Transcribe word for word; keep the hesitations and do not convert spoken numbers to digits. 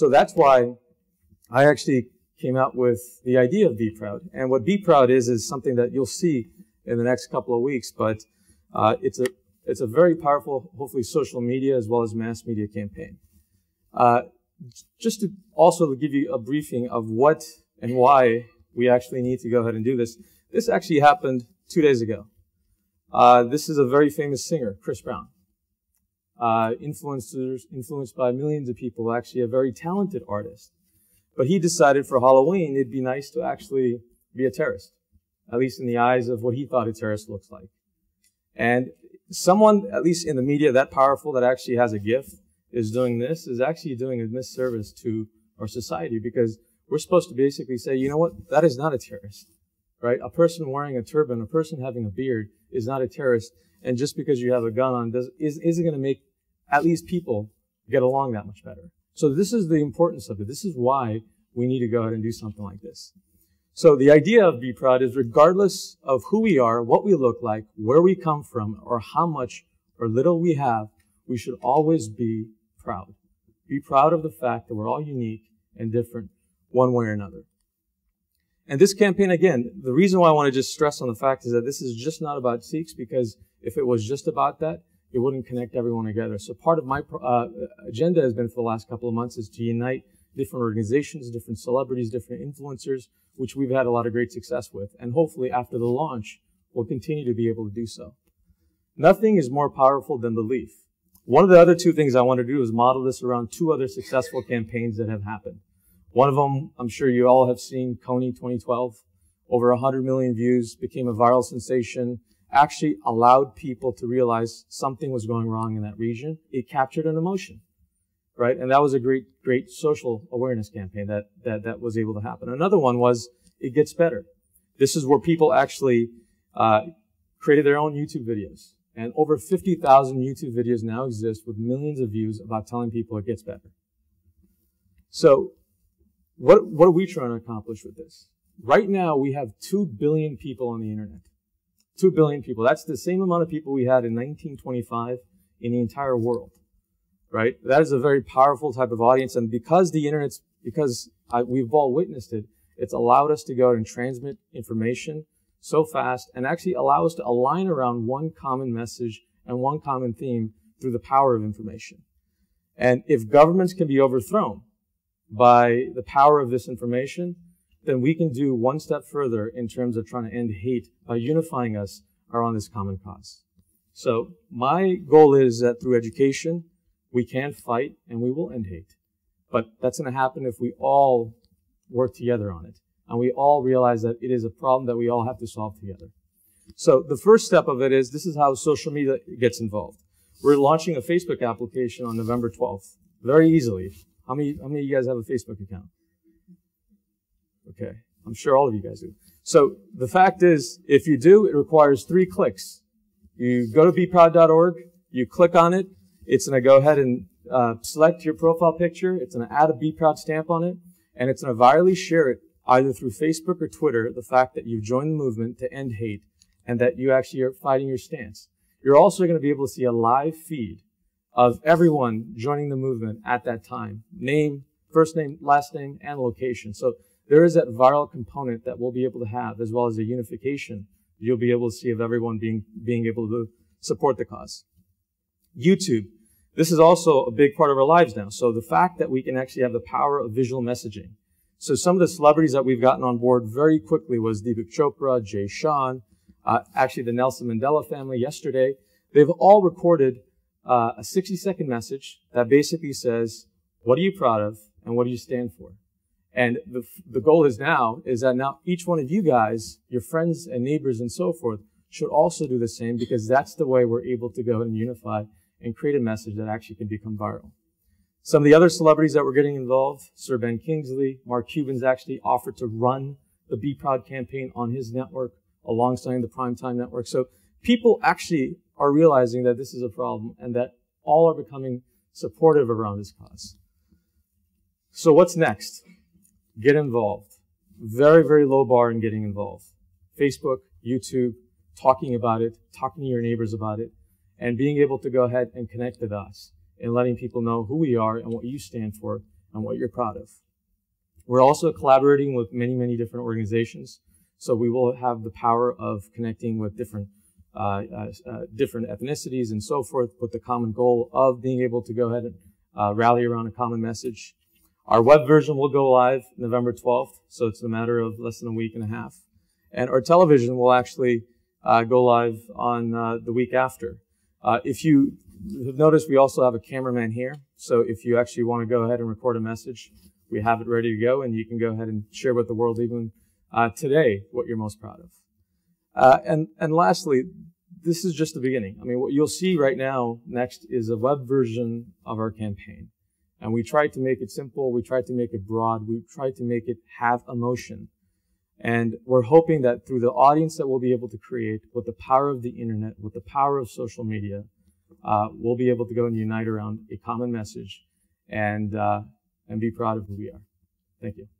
So that's why I actually came out with the idea of Be Proud. And what Be Proud is, is something that you'll see in the next couple of weeks. But uh, it's, a, it's a very powerful, hopefully, social media as well as mass media campaign. Uh, just to also give you a briefing of what and why we actually need to go ahead and do this. This actually happened two days ago. Uh, this is a very famous singer, Chris Brown. Uh, influencers, influenced by millions of people, actually a very talented artist. But he decided for Halloween it'd be nice to actually be a terrorist, at least in the eyes of what he thought a terrorist looks like. And someone, at least in the media, that powerful, that actually has a gift, is doing this, is actually doing a disservice to our society, because we're supposed to basically say, you know what, that is not a terrorist, right? A person wearing a turban, a person having a beard is not a terrorist, and just because you have a gun on does, is, isn't going to make at least people get along that much better. So this is the importance of it. This is why we need to go ahead and do something like this. So the idea of Be Proud is regardless of who we are, what we look like, where we come from, or how much or little we have, we should always be proud. Be proud of the fact that we're all unique and different one way or another. And this campaign, again, the reason why I want to just stress on the fact is that this is just not about Sikhs, because if it was just about that, it wouldn't connect everyone together. So part of my uh, agenda has been for the last couple of months is to unite different organizations, different celebrities, different influencers, which we've had a lot of great success with. And hopefully after the launch, we'll continue to be able to do so. Nothing is more powerful than belief. One of the other two things I want to do is model this around two other successful campaigns that have happened. One of them, I'm sure you all have seen, Kony twenty twelve, over one hundred million views, became a viral sensation, actually allowed people to realize something was going wrong in that region. It captured an emotion, right? And that was a great, great social awareness campaign that, that, that was able to happen. Another one was It Gets Better. This is where people actually uh, created their own YouTube videos. And over fifty thousand YouTube videos now exist with millions of views about telling people it gets better. So What, what are we trying to accomplish with this? Right now, we have two billion people on the internet. two billion people. That's the same amount of people we had in nineteen twenty-five in the entire world, right? That is a very powerful type of audience. And because the internet's, because I, we've all witnessed it, it's allowed us to go out and transmit information so fast and actually allow us to align around one common message and one common theme through the power of information. And if governments can be overthrown by the power of this information, then we can do one step further in terms of trying to end hate by unifying us around this common cause. So my goal is that through education, we can fight and we will end hate. But that's going to happen if we all work together on it. And we all realize that it is a problem that we all have to solve together. So the first step of it is, this is how social media gets involved. We're launching a Facebook application on November twelfth, very easily. How many, how many of you guys have a Facebook account? Okay, I'm sure all of you guys do. So the fact is, if you do, it requires three clicks. You go to Be Proud dot org, you click on it, it's going to go ahead and uh, select your profile picture, it's going to add a Be Proud stamp on it, and it's going to virally share it either through Facebook or Twitter, the fact that you've joined the movement to end hate and that you actually are fighting your stance. You're also going to be able to see a live feed of everyone joining the movement at that time. Name, first name, last name, and location. So there is that viral component that we'll be able to have, as well as the unification you'll be able to see of everyone being, being able to support the cause. YouTube. This is also a big part of our lives now. So the fact that we can actually have the power of visual messaging. So some of the celebrities that we've gotten on board very quickly was Deepak Chopra, Jay Sean, uh, actually the Nelson Mandela family yesterday. They've all recorded Uh, a sixty second message that basically says, what are you proud of and what do you stand for? And the, the goal is now, is that now each one of you guys, your friends and neighbors and so forth, should also do the same, because that's the way we're able to go and unify and create a message that actually can become viral. Some of the other celebrities that were getting involved, Sir Ben Kingsley, Mark Cuban's actually offered to run the Be Proud campaign on his network alongside the Primetime Network. So people actually are realizing that this is a problem and that all are becoming supportive around this cause. So what's next? Get involved. Very, very low bar in getting involved. Facebook, YouTube, talking about it, talking to your neighbors about it, and being able to go ahead and connect with us and letting people know who we are and what you stand for and what you're proud of. We're also collaborating with many, many different organizations. So we will have the power of connecting with different uh, uh, different ethnicities and so forth, with the common goal of being able to go ahead and uh, rally around a common message. Our web version will go live November twelfth, so it's a matter of less than a week and a half. And our television will actually uh, go live on uh, the week after. Uh, if you have noticed, we also have a cameraman here. So if you actually want to go ahead and record a message, we have it ready to go, and you can go ahead and share with the world even Uh, today, what you're most proud of. Uh, and, and lastly, this is just the beginning. I mean, what you'll see right now next is a web version of our campaign. And we tried to make it simple. We tried to make it broad. We tried to make it have emotion. And we're hoping that through the audience that we'll be able to create, with the power of the internet, with the power of social media, uh, we'll be able to go and unite around a common message and, uh, and be proud of who we are. Thank you.